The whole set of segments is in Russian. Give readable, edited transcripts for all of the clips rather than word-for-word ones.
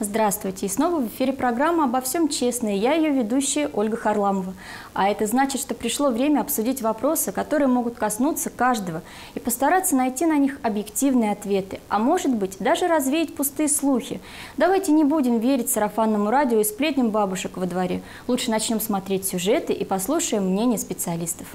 Здравствуйте! И снова в эфире программа «Обо всем честно», и я ее ведущая Ольга Харламова. А это значит, что пришло время обсудить вопросы, которые могут коснуться каждого, и постараться найти на них объективные ответы, а может быть, даже развеять пустые слухи. Давайте не будем верить сарафанному радио и сплетням бабушек во дворе. Лучше начнем смотреть сюжеты и послушаем мнение специалистов.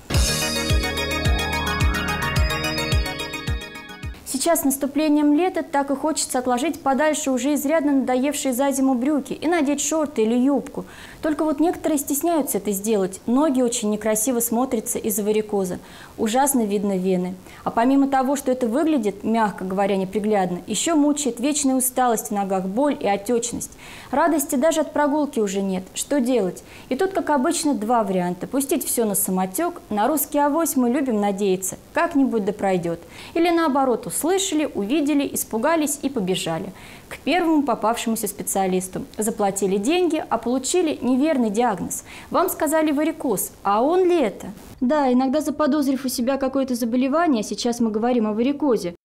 Сейчас с наступлением лета так и хочется отложить подальше уже изрядно надоевшие за зиму брюки и надеть шорты или юбку. Только вот некоторые стесняются это сделать. Ноги очень некрасиво смотрятся из-за варикоза. Ужасно видно вены. А помимо того, что это выглядит, мягко говоря, неприглядно, еще мучает вечная усталость в ногах, боль и отечность. Радости даже от прогулки уже нет. Что делать? И тут, как обычно, два варианта. Пустить все на самотек. На русский авось мы любим надеяться. Как-нибудь да пройдет. Или наоборот, услышали, увидели, испугались и побежали к первому попавшемуся специалисту. Заплатили деньги, а получили неверный диагноз. Вам сказали варикоз, а он ли это? Да, иногда заподозрив у себя какое-то заболевание, сейчас мы говорим о варикозе,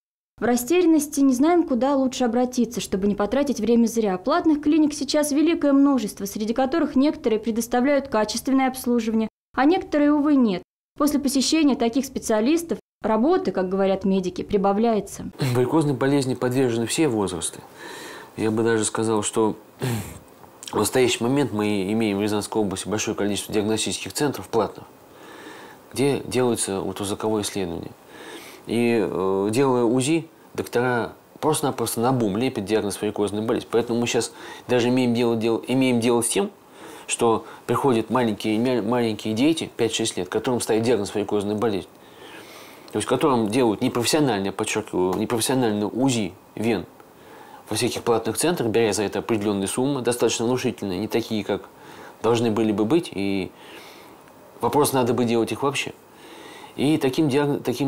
в растерянности не знаем, куда лучше обратиться, чтобы не потратить время зря. Платных клиник сейчас великое множество, среди которых некоторые предоставляют качественное обслуживание, а некоторые, увы, нет. После посещения таких специалистов работы, как говорят медики, прибавляется. Варикозной болезни подвержены все возрасты. Я бы даже сказал, что в настоящий момент мы имеем в Рязанской области большое количество диагностических центров платных, где делается ультразвуковое исследование. И делая УЗИ, доктора просто-напросто наобум лепят диагноз варикозной болезни. Поэтому мы сейчас даже имеем дело с тем, что приходят маленькие дети, 5-6 лет, которым ставят диагноз варикозной болезни. То есть которым делают непрофессиональное, подчеркиваю, непрофессиональное УЗИ вен во всяких платных центрах, беря за это определенные суммы, достаточно внушительные, не такие, как должны были бы быть, и вопрос, надо бы делать их вообще. И таким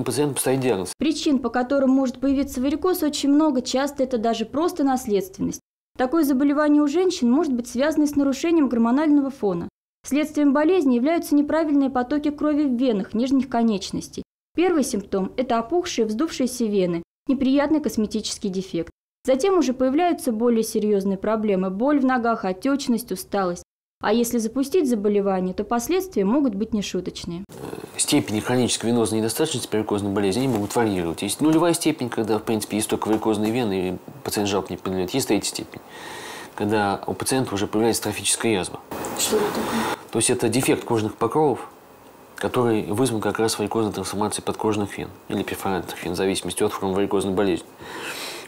пациентам ставить диагноз. Причин, по которым может появиться варикоз, очень много, часто это даже просто наследственность. Такое заболевание у женщин может быть связано с нарушением гормонального фона. Следствием болезни являются неправильные потоки крови в венах нижних конечностей. Первый симптом – это опухшие, вздувшиеся вены, неприятный косметический дефект. Затем уже появляются более серьезные проблемы – боль в ногах, отечность, усталость. А если запустить заболевание, то последствия могут быть нешуточные. Степени хронической венозной недостаточности при варикозной болезни могут варьировать. Есть нулевая степень, когда, в принципе, есть только варикозные вены, и пациент жалоб не поднимает. Есть третья степень, когда у пациента уже появляется трофическая язва. Что это такое? То есть это дефект кожных покровов, который вызван как раз варикозной трансформацией подкожных вен или перфорантных вен, в зависимости от формы варикозной болезни.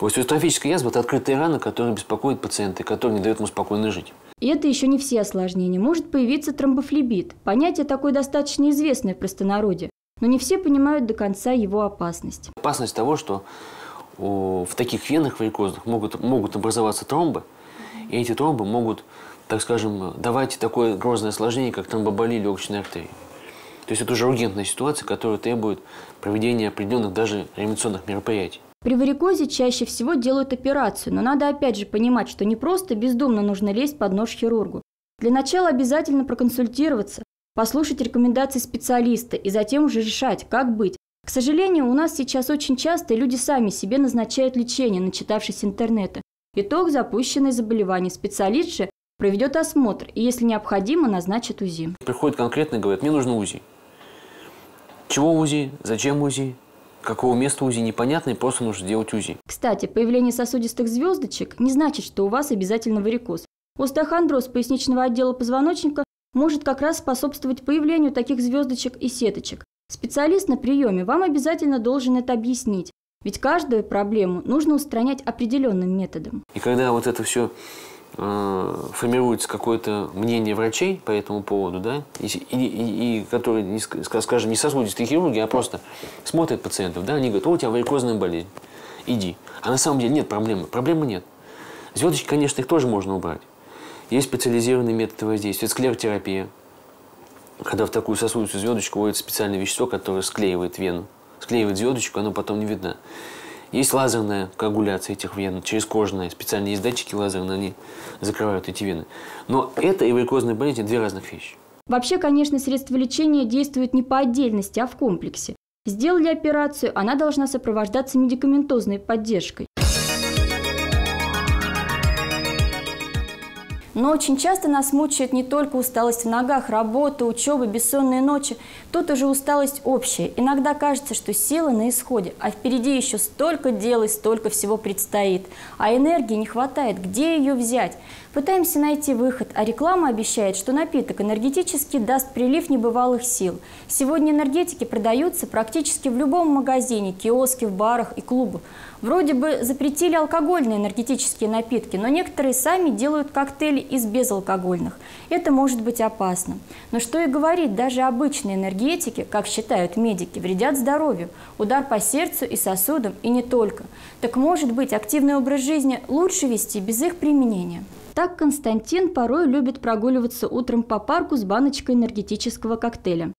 Остеохондроз язва – это открытая рана, которая беспокоит пациента и которая не дает ему спокойно жить. И это еще не все осложнения. Может появиться тромбофлебит. Понятие такое достаточно известное в простонародье, но не все понимают до конца его опасность. Опасность того, что в таких венах варикозных могут образоваться тромбы, и эти тромбы могут, так скажем, давать такое грозное осложнение, как тромбоболия легочной артерии. То есть это уже ургентная ситуация, которая требует проведения определенных даже реанимационных мероприятий. При варикозе чаще всего делают операцию, но надо опять же понимать, что не просто бездумно нужно лезть под нож хирургу. Для начала обязательно проконсультироваться, послушать рекомендации специалиста и затем уже решать, как быть. К сожалению, у нас сейчас очень часто люди сами себе назначают лечение, начитавшись интернета. Итог – запущенное заболевание. Специалист же проведет осмотр и, если необходимо, назначит УЗИ. Приходит конкретно и говорит: мне нужно УЗИ. Чего УЗИ? Зачем УЗИ? Какого места УЗИ? Непонятно, и просто нужно делать УЗИ. Кстати, появление сосудистых звездочек не значит, что у вас обязательно варикоз. Остеохондроз поясничного отдела позвоночника может как раз способствовать появлению таких звездочек и сеточек. Специалист на приеме вам обязательно должен это объяснить, ведь каждую проблему нужно устранять определенным методом. И когда вот это все формируется какое-то мнение врачей по этому поводу, да, и которые, скажем, не сосудистые хирурги, а просто смотрят пациентов, да, они говорят: о, у тебя варикозная болезнь, иди. А на самом деле нет проблемы, проблемы нет. Звездочки, конечно, их тоже можно убрать. Есть специализированные методы воздействия, склеротерапия, когда в такую сосудистую звездочку вводится специальное вещество, которое склеивает вену, склеивает звездочку, она потом не видна. Есть лазерная коагуляция этих вен, через кожные, специальные датчики лазерные, они закрывают эти вены. Но это и варикозная болезнь – две разных вещи. Вообще, конечно, средства лечения действуют не по отдельности, а в комплексе. Сделали операцию, она должна сопровождаться медикаментозной поддержкой. Но очень часто нас мучает не только усталость в ногах, работа, учеба, бессонные ночи. Тут уже усталость общая. Иногда кажется, что силы на исходе, а впереди еще столько дел и столько всего предстоит. А энергии не хватает. Где ее взять? Пытаемся найти выход, а реклама обещает, что напиток энергетический даст прилив небывалых сил. Сегодня энергетики продаются практически в любом магазине, киоске, в барах и клубах. Вроде бы запретили алкогольные энергетические напитки, но некоторые сами делают коктейли из безалкогольных. Это может быть опасно. Но что и говорить, даже обычные энергетики, как считают медики, вредят здоровью. Удар по сердцу и сосудам, и не только. Так может быть, активный образ жизни лучше вести без их применения. Так Константин порой любит прогуливаться утром по парку с баночкой энергетического коктейля.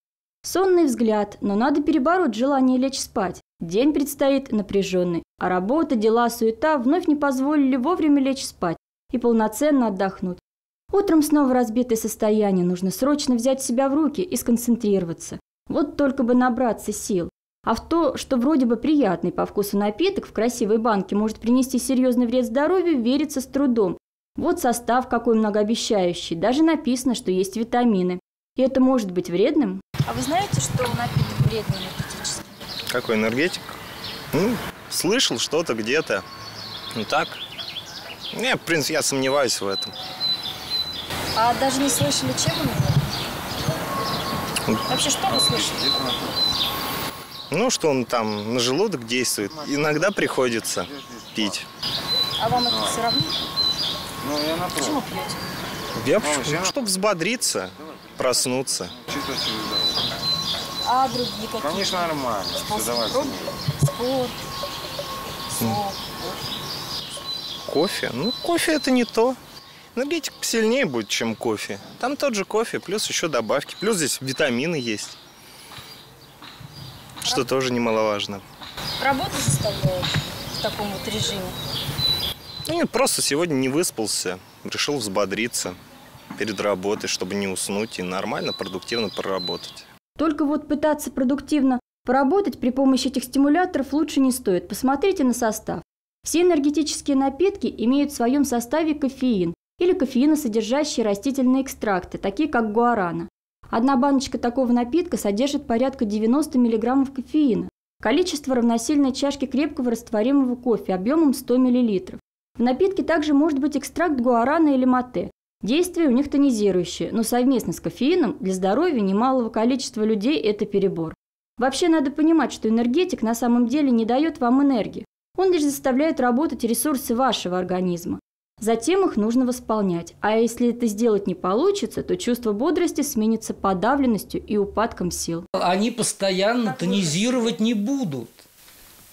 Сонный взгляд, но надо перебороть желание лечь спать. День предстоит напряженный, а работа, дела, суета вновь не позволили вовремя лечь спать и полноценно отдохнуть. Утром снова разбитое состояние, нужно срочно взять себя в руки и сконцентрироваться. Вот только бы набраться сил. А в то, что вроде бы приятный по вкусу напиток в красивой банке может принести серьезный вред здоровью, верится с трудом. Вот состав какой многообещающий, даже написано, что есть витамины. И это может быть вредным? А вы знаете, что напиток вредный энергетический? Какой энергетик? Ну, слышал что-то где-то. Ну так. Не, в принципе, я сомневаюсь в этом. А даже не слышали, чем он вреден? Вообще, что вы слышали? Ну, что он там на желудок действует. Иногда приходится пить. А вам это все равно? Почему пьете? Чтобы взбодриться, проснуться. А другие какие? Конечно, нормально. Спорт. Кофе? Ну, кофе это не то. Энергетик посильнее будет, чем кофе. Там тот же кофе, плюс еще добавки. Плюс здесь витамины есть. Что тоже немаловажно. Работа заставляет в таком вот режиме? Ну, нет, просто сегодня не выспался, решил взбодриться перед работой, чтобы не уснуть и нормально, продуктивно поработать. Только вот пытаться продуктивно поработать при помощи этих стимуляторов лучше не стоит. Посмотрите на состав. Все энергетические напитки имеют в своем составе кофеин или кофеиносодержащие растительные экстракты, такие как гуарана. Одна баночка такого напитка содержит порядка 90 мг кофеина. Количество равносильно чашке крепкого растворимого кофе объемом 100 мл. В напитке также может быть экстракт гуарана или мате. Действие у них тонизирующее, но совместно с кофеином для здоровья немалого количества людей это перебор. Вообще надо понимать, что энергетик на самом деле не дает вам энергии. Он лишь заставляет работать ресурсы вашего организма. Затем их нужно восполнять. А если это сделать не получится, то чувство бодрости сменится подавленностью и упадком сил. Они постоянно тонизировать не будут.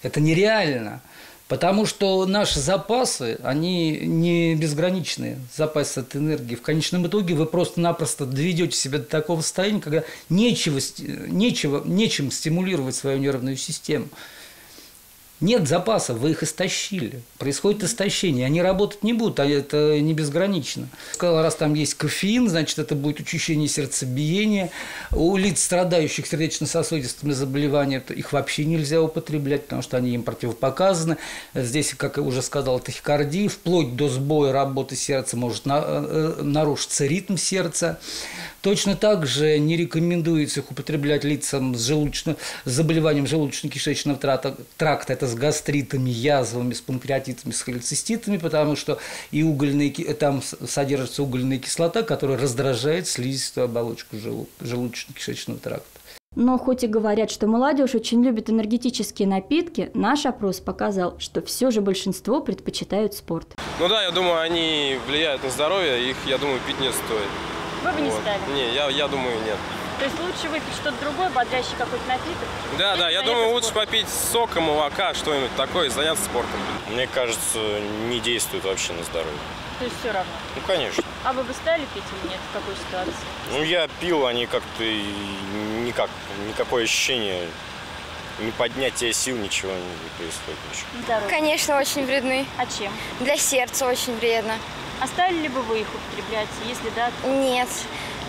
Это нереально. Потому что наши запасы, они не безграничные, запасы от энергии. В конечном итоге вы просто-напросто доведете себя до такого состояния, когда нечем стимулировать свою нервную систему. Нет запасов, вы их истощили. Происходит истощение, они работать не будут, а это не безгранично. Сказал, раз там есть кофеин, значит, это будет учащение сердцебиения. У лиц, страдающих сердечно-сосудистыми заболеваниями, их вообще нельзя употреблять, потому что они им противопоказаны. Здесь, как я уже сказал, тахикардия, вплоть до сбоя работы сердца может нарушиться ритм сердца. Точно так же не рекомендуется их употреблять лицам с заболеванием желудочно-кишечного тракта, это с гастритами, язвами, с панкреатитами, с холециститами, потому что и там содержится угольная кислота, которая раздражает слизистую оболочку желудочно-кишечного тракта. Но хоть и говорят, что молодежь очень любит энергетические напитки, наш опрос показал, что все же большинство предпочитают спорт. Ну да, я думаю, они влияют на здоровье, их, я думаю, пить не стоит. Вы бы не стали? Не, я думаю, нет. То есть лучше выпить что-то другое, бодрящий какой-то напиток? Да, да, я думаю, лучше попить сока, молока, что-нибудь такое и заняться спортом. Мне кажется, не действует вообще на здоровье. То есть все равно? Ну, конечно. А вы бы стали пить или нет? В какой ситуации? Ну, я пил, они как-то никакое ощущение, ни поднятия сил, ничего не происходит. Здоровье. Конечно, очень вредны. А чем? Для сердца очень вредно. А стали ли бы вы их употреблять, если да? То... Нет.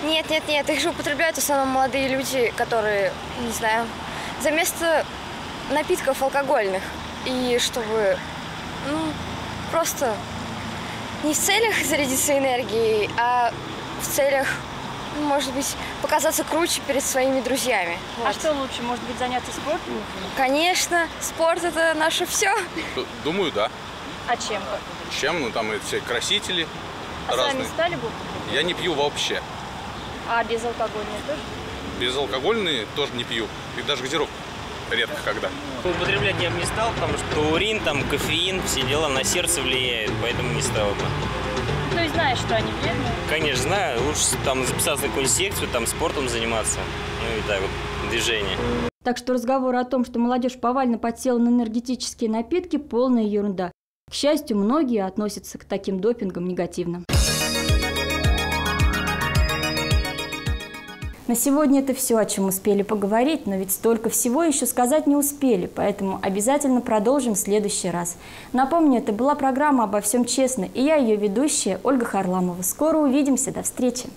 Нет, их же употребляют в основном молодые люди, которые, не знаю, за место напитков алкогольных. И чтобы, ну, просто не в целях зарядиться энергией, а в целях, может быть, показаться круче перед своими друзьями. Вот. А что лучше, может быть, заняться спортом? Конечно, спорт – это наше все. Думаю, да. А чем? Чем? Ну, там эти красители разные. Сами стали бы? Я не пью вообще. А безалкогольные тоже? Безалкогольные тоже не пью. И даже газировку редко когда. Употреблять я бы не стал, потому что урин, там, кофеин, все дела на сердце влияют, поэтому не стал бы. То есть знаешь, что они вредны? Конечно, знаю. Лучше там записаться на какую-нибудь секцию, там спортом заниматься. Ну и так вот, движение. Так что разговор о том, что молодежь повально подсела на энергетические напитки, полная ерунда. К счастью, многие относятся к таким допингам негативно. На сегодня это все, о чем успели поговорить, но ведь столько всего еще сказать не успели, поэтому обязательно продолжим в следующий раз. Напомню, это была программа «Обо всем честно», и я ее ведущая Ольга Харламова. Скоро увидимся, до встречи!